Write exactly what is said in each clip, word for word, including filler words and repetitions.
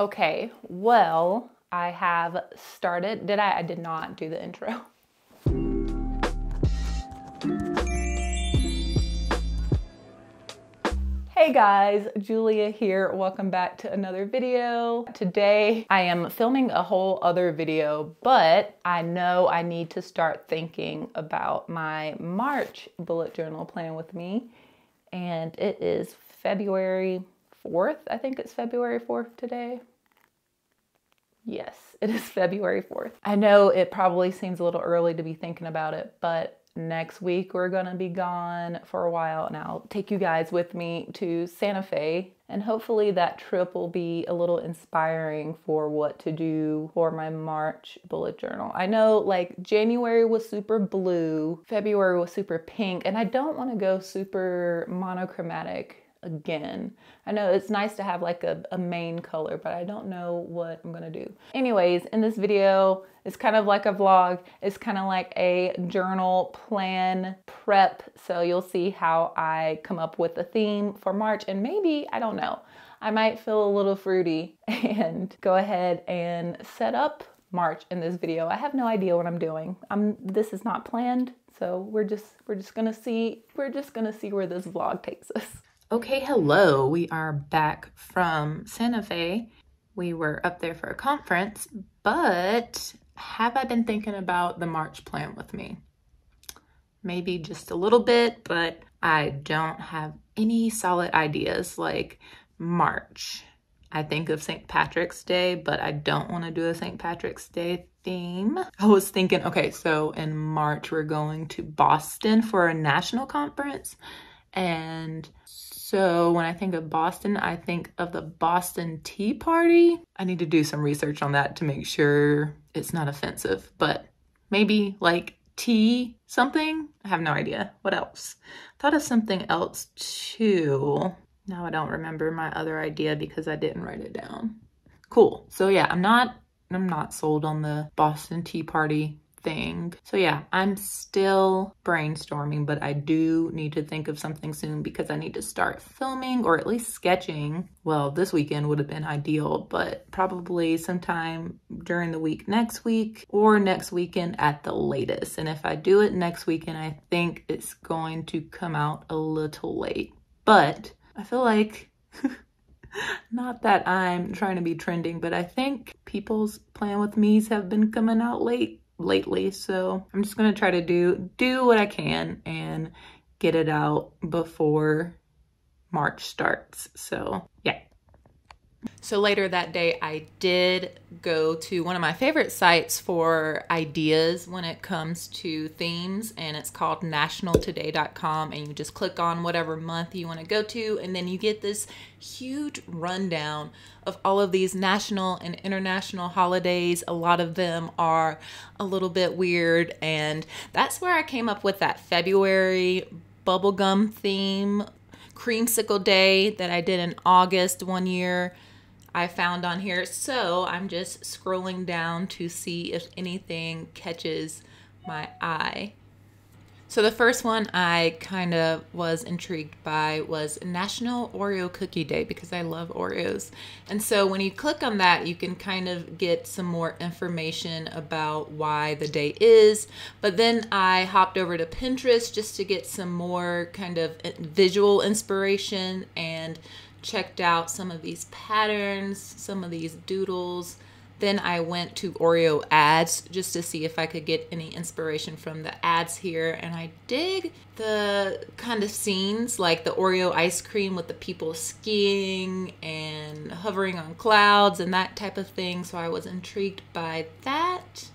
Okay, well, I have started. Did I? I did not do the intro. Hey guys, Julia here. Welcome back to another video. Today I am filming a whole other video, but I know I need to start thinking about my March bullet journal plan with me. And it is February fourth. I think it's February fourth today. Yes, it is February fourth. I know it probably seems a little early to be thinking about it, but next week we're gonna be gone for a while and I'll take you guys with me to Santa Fe, and hopefully that trip will be a little inspiring for what to do for my March bullet journal. I know like January was super blue, February was super pink, and I don't want to go super monochromatic again. I know it's nice to have like a, a main color, but I don't know what I'm gonna do. Anyways, in this video, it's kind of like a vlog. It's kind of like a journal plan prep. So you'll see how I come up with a theme for March, and maybe, I don't know, I might feel a little fruity and go ahead and set up March in this video. I have no idea what I'm doing. I'm, this is not planned. So we're just, we're just gonna see, we're just gonna see where this vlog takes us. Okay, hello, we are back from Santa Fe. We were up there for a conference, but have I been thinking about the March plan with me? Maybe just a little bit, but I don't have any solid ideas. Like March, I think of Saint Patrick's Day, but I don't want to do a Saint Patrick's Day theme. I was thinking, okay, so in March, we're going to Boston for a national conference. And so when I think of Boston, I think of the Boston Tea Party. I need to do some research on that to make sure it's not offensive, but maybe like tea something? I have no idea. What else? Thought of something else too. Now I don't remember my other idea because I didn't write it down. Cool. So yeah, I'm not, I'm not sold on the Boston Tea Party thing. So yeah, I'm still brainstorming, but I do need to think of something soon because I need to start filming or at least sketching. Well, this weekend would have been ideal, but probably sometime during the week next week or next weekend at the latest. And if I do it next weekend, I think it's going to come out a little late, but I feel like not that I'm trying to be trending, but I think people's plan with me's have been coming out late lately, so I'm just gonna try to do do what I can and get it out before March starts. So yeah. So later that day, I did go to one of my favorite sites for ideas when it comes to themes, and it's called national today dot com, and you just click on whatever month you want to go to, and then you get this huge rundown of all of these national and international holidays. A lot of them are a little bit weird, and that's where I came up with that February bubblegum theme creamsicle day that I did in August one year I found on here. So I'm just scrolling down to see if anything catches my eye. So the first one I kind of was intrigued by was National Oreo Cookie Day, because I love Oreos. And so when you click on that, you can kind of get some more information about why the day is. But then I hopped over to Pinterest just to get some more kind of visual inspiration, and checked out some of these patterns, some of these doodles. Then I went to Oreo ads just to see if I could get any inspiration from the ads here. And I dig the kind of scenes, like the Oreo ice cream with the people skiing and hovering on clouds and that type of thing. So I was intrigued by that.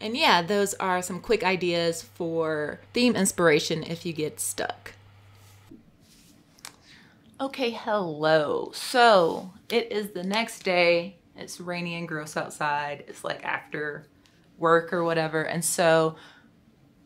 And yeah, those are some quick ideas for theme inspiration if you get stuck. Okay, hello. So it is the next day. It's rainy and gross outside. It's like after work or whatever. And so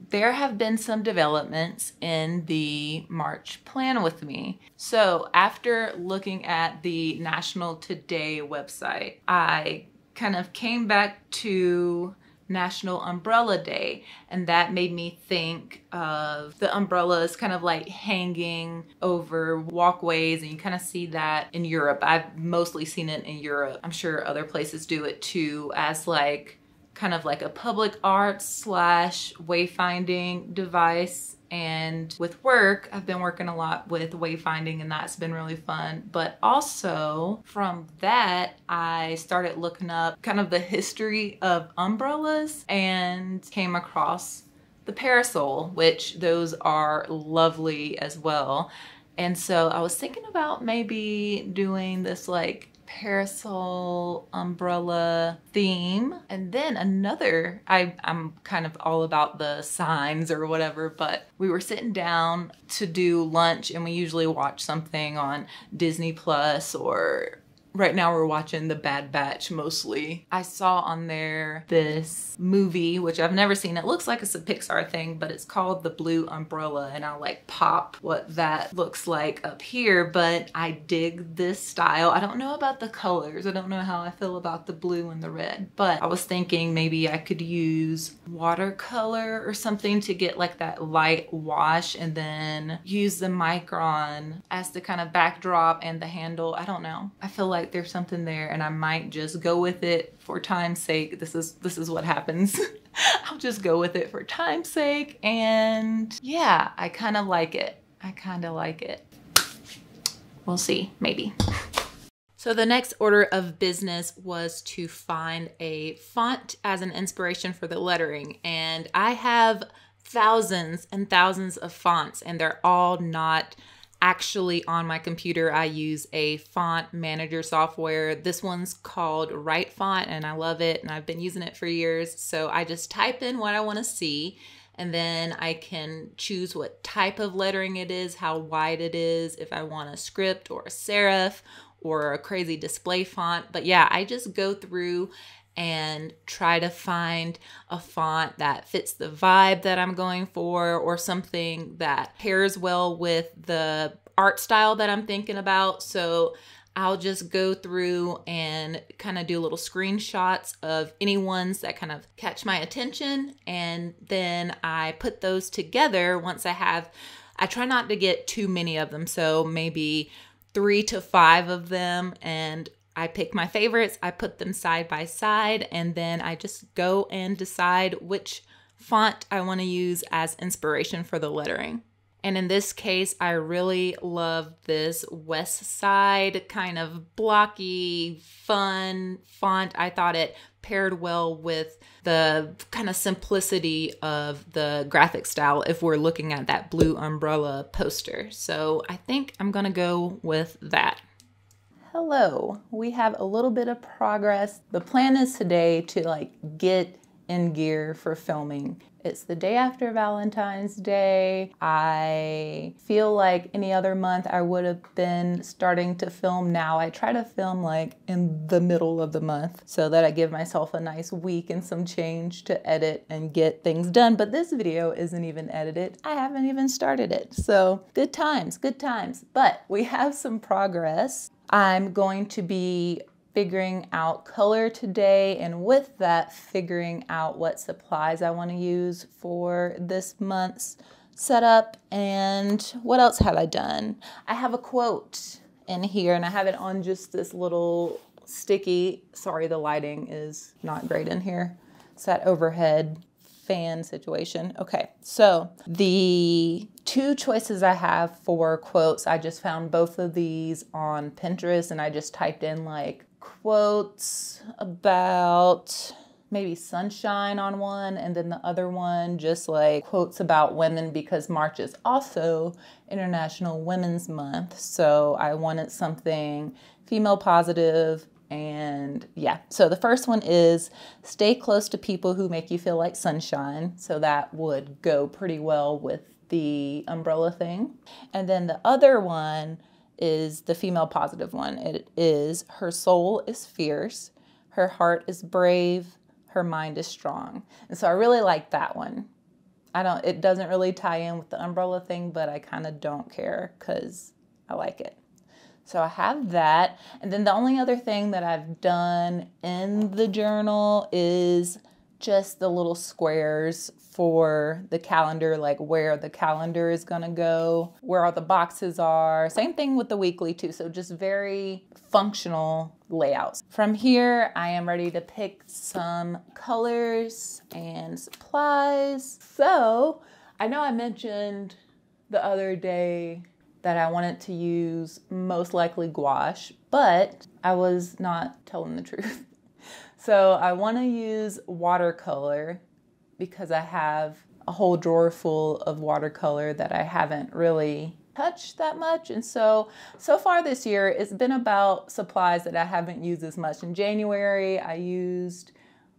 there have been some developments in the March plan with me. So after looking at the National Today website, I kind of came back to National Umbrella Day, and that made me think of the umbrellas kind of like hanging over walkways, and you kind of see that in Europe. I've mostly seen it in Europe. I'm sure other places do it too, as like kind of like a public art slash wayfinding device. And with work, I've been working a lot with wayfinding, and that's been really fun. But also from that, I started looking up kind of the history of umbrellas and came across the parasol, which those are lovely as well. And so I was thinking about maybe doing this like parasol umbrella theme. And then another, I, I'm kind of all about the signs or whatever, but we were sitting down to do lunch, and we usually watch something on Disney Plus, or right now we're watching The Bad Batch mostly. I saw on there this movie, which I've never seen. It looks like it's a Pixar thing, but it's called The Blue Umbrella, and I'll like pop what that looks like up here, but I dig this style. I don't know about the colors. I don't know how I feel about the blue and the red, but I was thinking maybe I could use watercolor or something to get like that light wash, and then use the Micron as the kind of backdrop and the handle. I don't know. I feel like Like there's something there, and I might just go with it for time's sake. This is this is what happens. I'll just go with it for time's sake, and yeah, I kind of like it. I kind of like it. We'll see, maybe. So the next order of business was to find a font as an inspiration for the lettering, and I have thousands and thousands of fonts, and they're all not actually on my computer. I use a font manager software. This one's called WriteFont, and I love it, and I've been using it for years. So I just type in what I want to see, and then I can choose what type of lettering it is, how wide it is, if I want a script or a serif or a crazy display font. But yeah, I just go through and try to find a font that fits the vibe that I'm going for, or something that pairs well with the art style that I'm thinking about. So I'll just go through and kind of do little screenshots of any ones that kind of catch my attention. And then I put those together once I have, I try not to get too many of them. So maybe three to five of them, and I pick my favorites, I put them side by side, and then I just go and decide which font I want to use as inspiration for the lettering. And in this case, I really love this West Side kind of blocky, fun font. I thought it paired well with the kind of simplicity of the graphic style if we're looking at that Blue Umbrella poster. So I think I'm gonna go with that. Hello, we have a little bit of progress. The plan is today to like get in gear for filming. It's the day after Valentine's Day. I feel like any other month I would have been starting to film now. I try to film like in the middle of the month so that I give myself a nice week and some change to edit and get things done. But this video isn't even edited. I haven't even started it. So good times, good times. But we have some progress. I'm going to be figuring out color today, and with that, figuring out what supplies I want to use for this month's setup. And what else had I done? I have a quote in here, and I have it on just this little sticky. Sorry, the lighting is not great in here. It's that overhead fan situation. Okay, so the two choices I have for quotes, I just found both of these on Pinterest, and I just typed in like quotes about maybe sunshine on one, and then the other one just like quotes about women, because March is also International Women's Month. So I wanted something female positive. And yeah, so the first one is stay close to people who make you feel like sunshine. So that would go pretty well with the umbrella thing. And then the other one is the female positive one. It is her soul is fierce, her heart is brave, her mind is strong. And so I really like that one. I don't, it doesn't really tie in with the umbrella thing, but I kind of don't care because I like it. So I have that. And then the only other thing that I've done in the journal is just the little squares for the calendar, like where the calendar is gonna go, where all the boxes are. Same thing with the weekly too, so just very functional layouts. From here, I am ready to pick some colors and supplies. So I know I mentioned the other day that I wanted to use most likely gouache, but I was not telling the truth. So I want to use watercolor because I have a whole drawer full of watercolor that I haven't really touched that much. And so, so far this year, it's been about supplies that I haven't used as much. In January, I used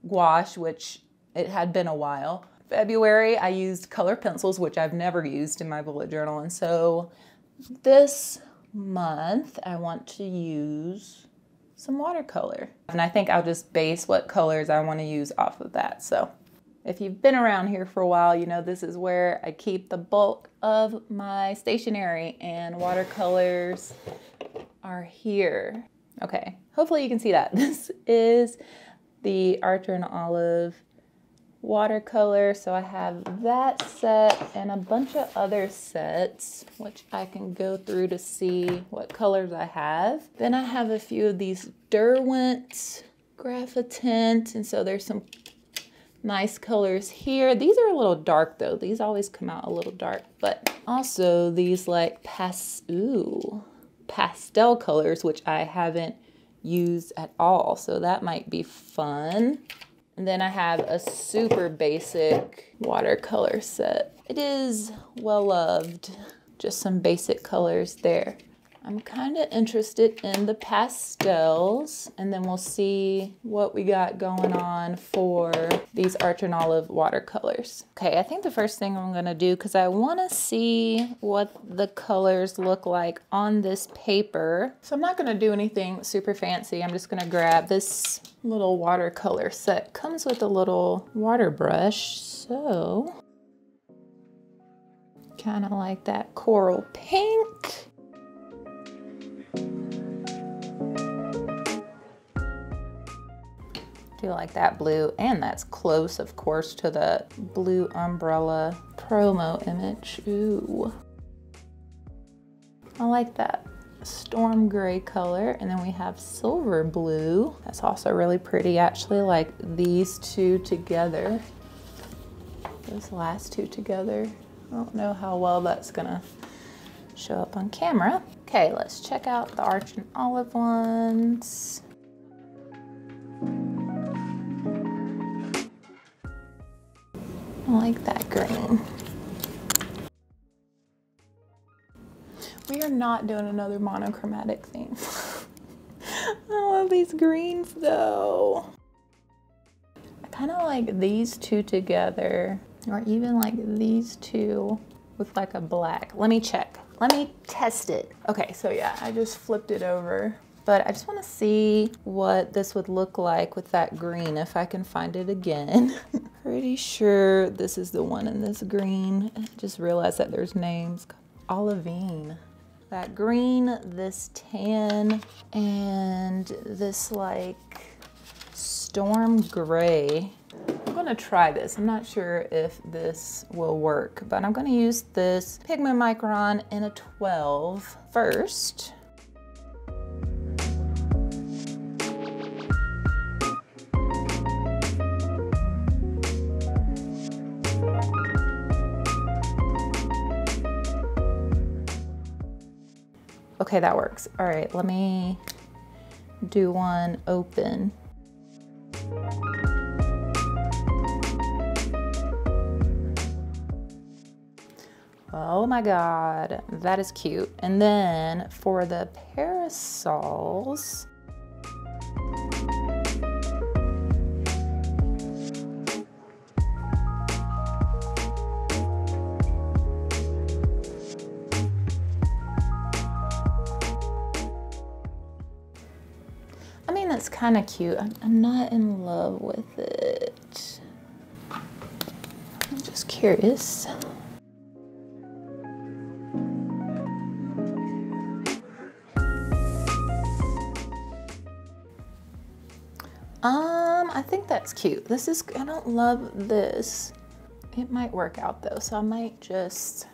gouache, which it had been a while. February, I used color pencils, which I've never used in my bullet journal. And so this month, I want to use some watercolor. And I think I'll just base what colors I want to use off of that. So if you've been around here for a while, you know this is where I keep the bulk of my stationery, and watercolors are here. Okay, hopefully you can see that. This is the Archer and Olive watercolor. So I have that set and a bunch of other sets, which I can go through to see what colors I have. Then I have a few of these Derwent Graphite Tints, and so there's some nice colors here. These are a little dark though. These always come out a little dark, but also these like pas ooh, pastel colors, which I haven't used at all. So that might be fun. And then I have a super basic watercolor set. It is well loved. Just some basic colors there. I'm kind of interested in the pastels, and then we'll see what we got going on for these Archer and Olive watercolors. Okay, I think the first thing I'm gonna do, because I wanna see what the colors look like on this paper. So I'm not gonna do anything super fancy. I'm just gonna grab this little watercolor set. Comes with a little water brush, so. Kind of like that coral pink. Do like that blue, and that's close, of course, to the Blue Umbrella promo image. Ooh, I like that storm gray color. And then we have silver blue. That's also really pretty, actually. Like these two together, those last two together. I don't know how well that's gonna show up on camera. Okay, let's check out the Archer and Olive ones. I like that green. We are not doing another monochromatic thing. I love these greens though. I kind of like these two together, or even like these two with like a black. Let me check. Let me test it. Okay, so yeah, I just flipped it over. But I just want to see what this would look like with that green, if I can find it again. Pretty sure this is the one in this green. I just realized that there's names. Olivine. That green, this tan, and this like storm gray. I'm gonna try this. I'm not sure if this will work, but I'm gonna use this Pigma Micron in a twelve first. Okay, that works. All right, let me do one open. Oh my God, that is cute. And then for the parasols, it's kind of cute. I'm not in love with it. I'm just curious. Um, I think that's cute. This is, I don't love this. It might work out though, so I might just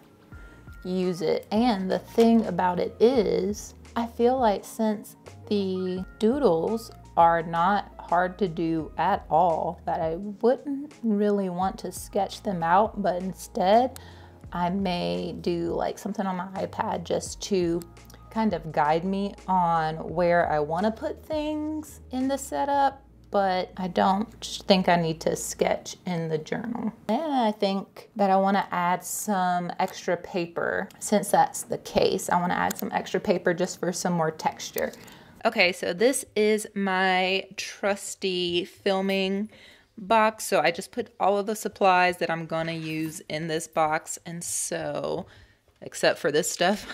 use it. And the thing about it is, I feel like since the doodles are not hard to do at all, that I wouldn't really want to sketch them out, but instead I may do like something on my iPad just to kind of guide me on where I want to put things in the setup, but I don't think I need to sketch in the journal. And I think that I want to add some extra paper. Since that's the case, I want to add some extra paper just for some more texture. Okay, so this is my trusty filming box. So I just put all of the supplies that I'm gonna use in this box, and so, except for this stuff.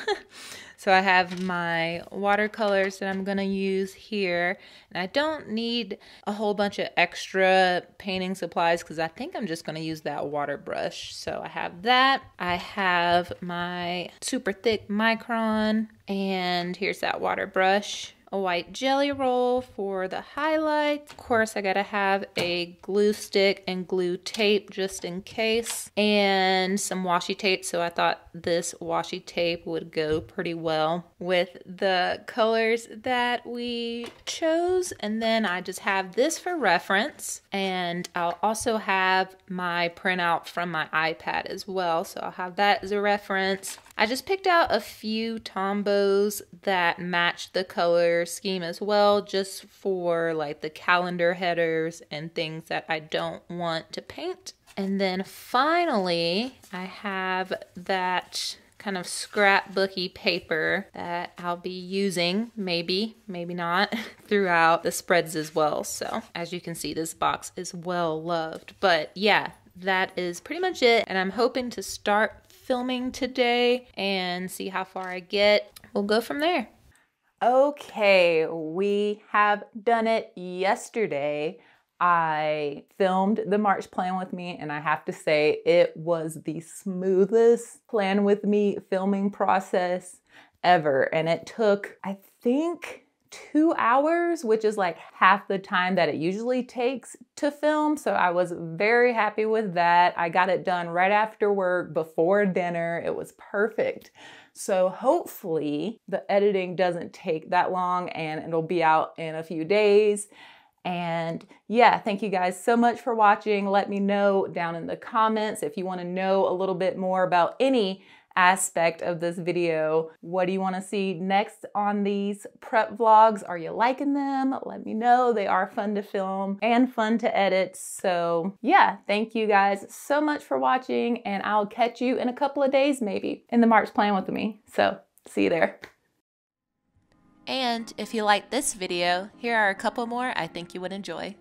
So I have my watercolors that I'm gonna use here, and I don't need a whole bunch of extra painting supplies because I think I'm just gonna use that water brush. So I have that. I have my super thick Micron, and here's that water brush. A white jelly roll for the highlights. Of course, I gotta have a glue stick and glue tape just in case, and some washi tape. So I thought this washi tape would go pretty well with the colors that we chose. And then I just have this for reference, and I'll also have my printout from my iPad as well. So I'll have that as a reference. I just picked out a few Tombows that match the color scheme as well, just for like the calendar headers and things that I don't want to paint. And then finally, I have that kind of scrapbooky paper that I'll be using, maybe, maybe not, throughout the spreads as well. So as you can see, this box is well loved. But yeah, that is pretty much it. And I'm hoping to start filming today and see how far I get. We'll go from there. Okay, we have done it. Yesterday, I filmed the March plan with me, and I have to say it was the smoothest plan with me filming process ever. And it took, I think, two hours, which is like half the time that it usually takes to film. So I was very happy with that. I got it done right after work, before dinner. It was perfect. So hopefully the editing doesn't take that long and it'll be out in a few days. And yeah, thank you guys so much for watching. Let me know down in the comments if you want to know a little bit more about any aspect of this video. What do you want to see next on these prep vlogs? Are you liking them? Let me know. They are fun to film and fun to edit. So yeah, thank you guys so much for watching, and I'll catch you in a couple of days maybe in the March plan with me. So see you there. And if you like this video, here are a couple more I think you would enjoy.